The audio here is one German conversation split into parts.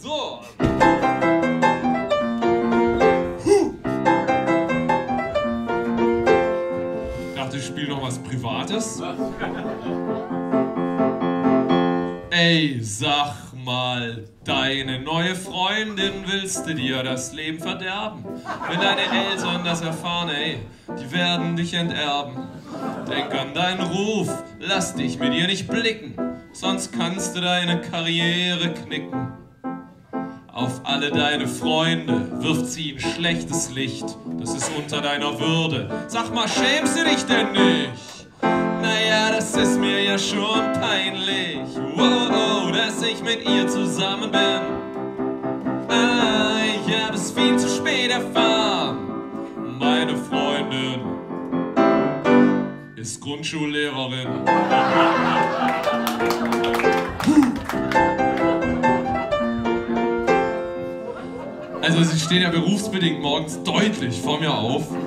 So. Ich dachte, ich spiele noch was Privates. Ey, sag mal, deine neue Freundin, willst du dir das Leben verderben? Wenn deine Eltern das erfahren, ey, die werden dich enterben. Denk an deinen Ruf, lass dich mit ihr nicht blicken, sonst kannst du deine Karriere knicken. Auf alle deine Freunde wirft sie ein schlechtes Licht, das ist unter deiner Würde. Sag mal, schämst du dich denn nicht? Naja, das ist mir ja schon peinlich, wow, dass ich mit ihr zusammen bin. Ah, ich hab es viel zu spät erfahren, meine Freundin ist Grundschullehrerin. Also sie stehen ja berufsbedingt morgens deutlich vor mir auf. Und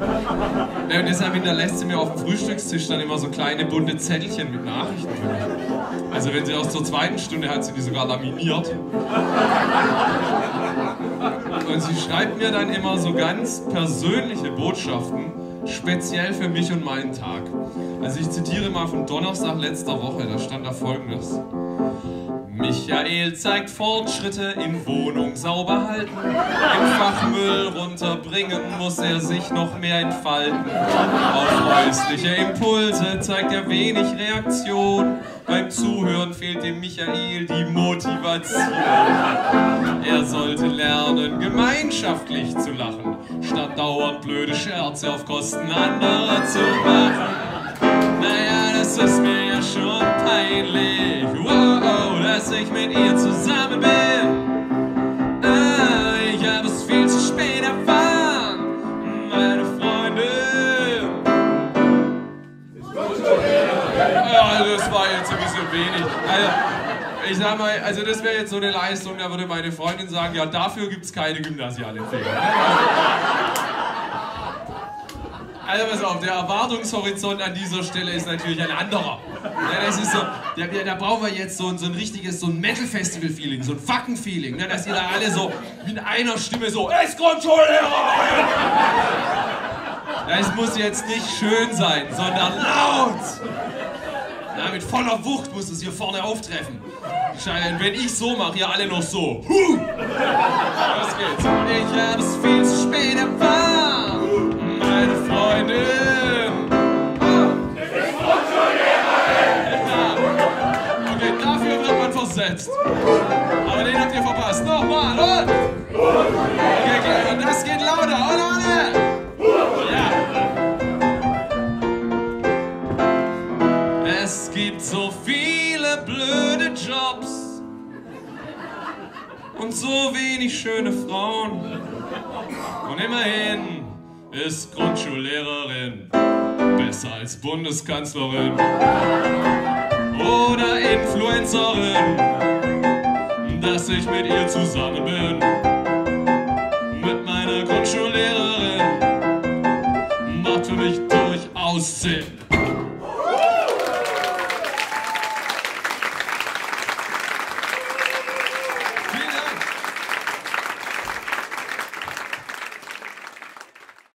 deshalb hinterlässt sie mir auf dem Frühstückstisch dann immer so kleine bunte Zettelchen mit Nachrichten. Also wenn sie aus der zweiten Stunde hat, sie die sogar laminiert. Und sie schreibt mir dann immer so ganz persönliche Botschaften, speziell für mich und meinen Tag. Also ich zitiere mal von Donnerstag letzter Woche, da stand da Folgendes. Michael zeigt Fortschritte in Wohnung sauber halten. Im Fachmüll runterbringen muss er sich noch mehr entfalten. Auf häusliche Impulse zeigt er wenig Reaktion. Beim Zuhören fehlt dem Michael die Motivation. Er sollte lernen, gemeinschaftlich zu lachen, statt dauernd blöde Scherze auf Kosten anderer zu machen. Naja, das ist mir ja schon peinlich, wow, dass ich mit ihr zusammen bin. Ah, ich hab es viel zu spät erfahren, meine Freundin. Ja, das war jetzt ein bisschen wenig. Also, ich sag mal, also das wäre jetzt so eine Leistung, da würde meine Freundin sagen, ja, dafür gibt's keine gymnasiale Fähigkeit. Also pass auf, der Erwartungshorizont an dieser Stelle ist natürlich ein anderer. Ja, das ist so, da brauchen wir jetzt so ein richtiges, so ein Metal-Festival-Feeling, so ein Fucking-Feeling, ne, dass ihr da alle so mit einer Stimme so, es Grundschullehrer! Das muss jetzt nicht schön sein, sondern laut! Na, mit voller Wucht muss es hier vorne auftreffen. Schein, wenn ich so mache, ihr alle noch so. Huh! Los geht's. Ich hab es viel zu spät erfahren, meine Freundin. Ah. Okay, dafür wird man versetzt. Aber den habt ihr verpasst. Nochmal, und? Okay, und das geht lauter, oder? Es gibt so viele blöde Jobs und so wenig schöne Frauen. Und immerhin ist Grundschullehrerin besser als Bundeskanzlerin oder Influencerin, dass ich mit ihr zusammen bin. Mit meiner Grundschullehrerin macht für mich durchaus Sinn.